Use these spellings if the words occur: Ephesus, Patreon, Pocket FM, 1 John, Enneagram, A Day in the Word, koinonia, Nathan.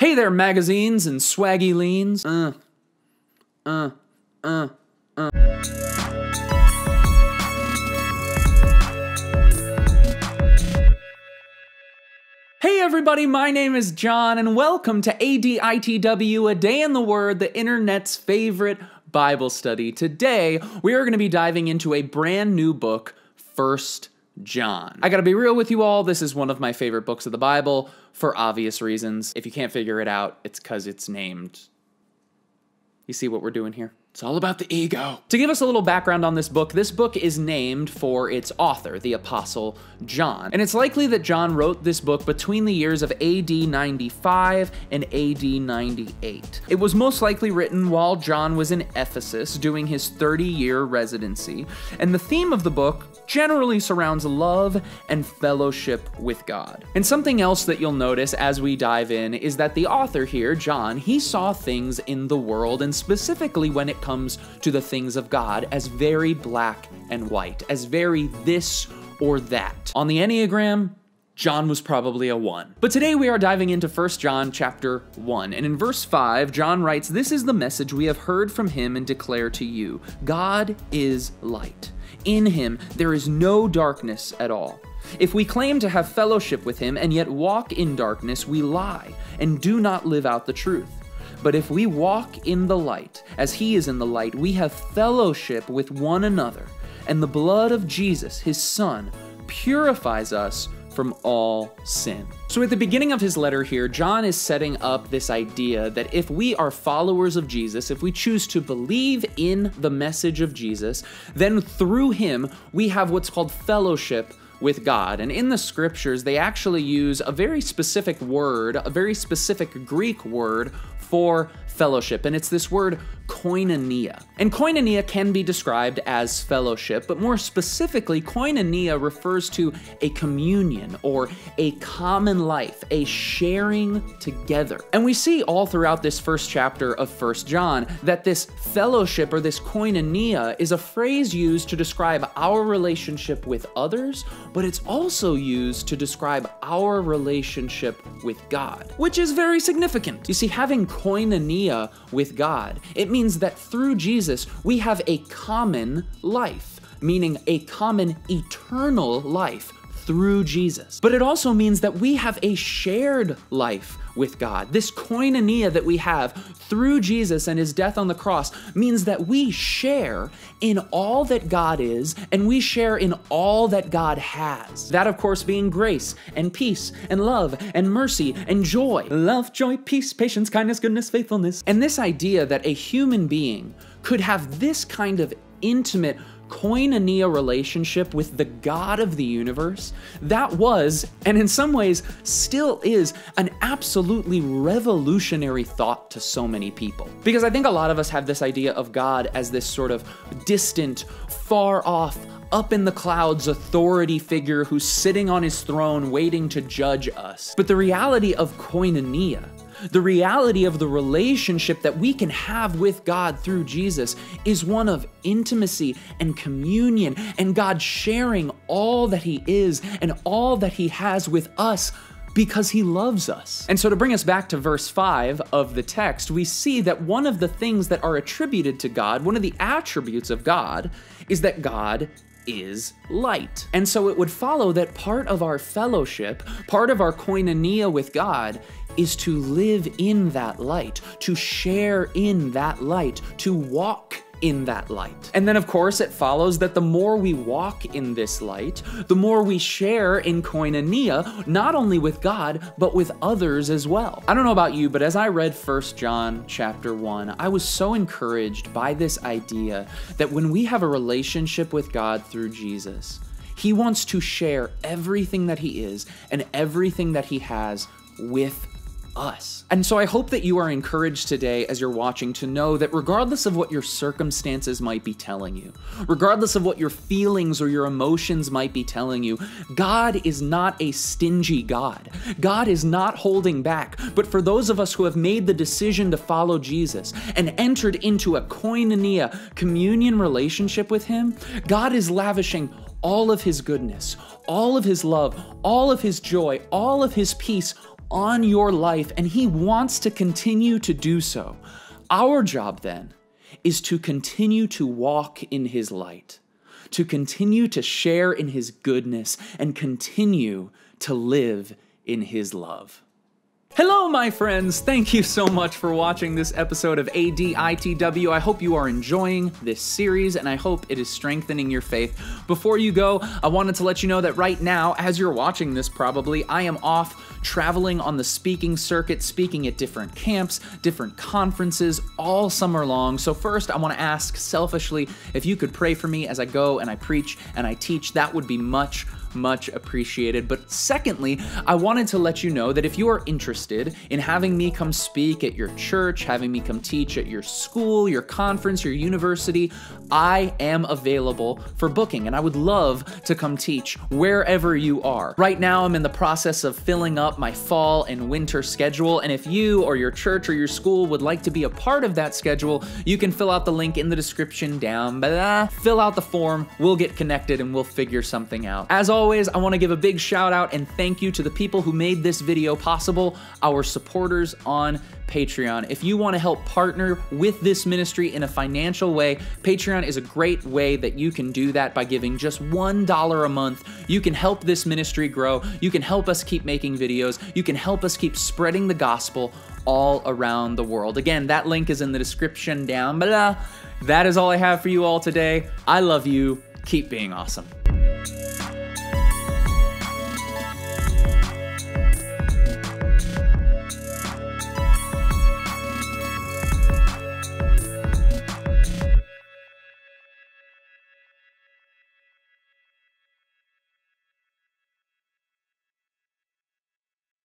Hey there, magazines and swaggy leans. Hey everybody, my name is John, and welcome to ADITW, A Day in the Word, the internet's favorite Bible study. Today, we are going to be diving into a brand new book, 1 John. I gotta be real with you all, this is one of my favorite books of the Bible, for obvious reasons. If you can't figure it out, it's because it's named. You see what we're doing here? It's all about the ego. To give us a little background on this book is named for its author, the Apostle John. And it's likely that John wrote this book between the years of AD 95 and AD 98. It was most likely written while John was in Ephesus doing his 30-year residency. And the theme of the book generally surrounds love and fellowship with God. And something else that you'll notice as we dive in is that the author here, John, he saw things in the world, and specifically when it comes to the things of God, as very black and white, as very this or that. On the Enneagram, John was probably a 1. But today we are diving into 1 John chapter 1, and in verse 5, John writes, "This is the message we have heard from him and declare to you, God is light. In him there is no darkness at all. If we claim to have fellowship with him and yet walk in darkness, we lie and do not live out the truth. But if we walk in the light, as he is in the light, we have fellowship with one another, and the blood of Jesus, his son, purifies us from all sin." So at the beginning of his letter here, John is setting up this idea that if we are followers of Jesus, if we choose to believe in the message of Jesus, then through him, we have what's called fellowship with God. And in the scriptures, they actually use a very specific word, a very specific Greek word for fellowship, and it's this word koinonia. And koinonia can be described as fellowship, but more specifically, koinonia refers to a communion or a common life, a sharing together. And we see all throughout this first chapter of 1 John that this fellowship or this koinonia is a phrase used to describe our relationship with others, but it's also used to describe our relationship with God, which is very significant. You see, having koinonia with God, it means that through Jesus, we have a common life, meaning a common eternal life through Jesus. But it also means that we have a shared life with God. This koinonia that we have through Jesus and his death on the cross means that we share in all that God is, and we share in all that God has. That, of course, being grace and peace and love and mercy and joy. Love, joy, peace, patience, kindness, goodness, faithfulness. And this idea that a human being could have this kind of intimate koinonia relationship with the God of the universe, that was, and in some ways still is, an absolutely revolutionary thought to so many people. Because I think a lot of us have this idea of God as this sort of distant, far off, up in the clouds authority figure who's sitting on his throne waiting to judge us. But the reality of koinonia, the reality of the relationship that we can have with God through Jesus, is one of intimacy and communion and God sharing all that he is and all that he has with us, because he loves us. And so to bring us back to verse 5 of the text, we see that one of the things that are attributed to God, one of the attributes of God, is that God is light. And so it would follow that part of our fellowship, part of our koinonia with God, is to live in that light, to share in that light, to walk in that light. And then of course it follows that the more we walk in this light, the more we share in koinonia, not only with God, but with others as well. I don't know about you, but as I read 1 John chapter 1, I was so encouraged by this idea that when we have a relationship with God through Jesus, he wants to share everything that he is and everything that he has with us. And so I hope that you are encouraged today as you're watching to know that regardless of what your circumstances might be telling you, regardless of what your feelings or your emotions might be telling you, God is not a stingy God. God is not holding back. But for those of us who have made the decision to follow Jesus and entered into a koinonia, communion relationship with him, God is lavishing all of his goodness, all of his love, all of his joy, all of his peace on your life, and He wants to continue to do so. Our job then is to continue to walk in His light, to continue to share in His goodness, and continue to live in His love. Hello, my friends. Thank you so much for watching this episode of ADITW. I hope you are enjoying this series, and I hope it is strengthening your faith. Before you go, I wanted to let you know that right now, as you're watching this probably, I am off traveling on the speaking circuit, speaking at different camps, different conferences all summer long. So first, I want to ask selfishly if you could pray for me as I go and I preach and I teach. That would be much appreciated. But secondly, I wanted to let you know that if you are interested in having me come speak at your church, having me come teach at your school, your conference, your university, I am available for booking, and I would love to come teach wherever you are. Right now, I'm in the process of filling up my fall and winter schedule, and if you or your church or your school would like to be a part of that schedule, you can fill out the link in the description down below. Fill out the form, we'll get connected, and we'll figure something out. As always, I want to give a big shout out and thank you to the people who made this video possible, our supporters on Patreon. If you want to help partner with this ministry in a financial way, Patreon is a great way that you can do that by giving just $1 a month. You can help this ministry grow. You can help us keep making videos. You can help us keep spreading the gospel all around the world. Again, that link is in the description down below. That is all I have for you all today. I love you. Keep being awesome.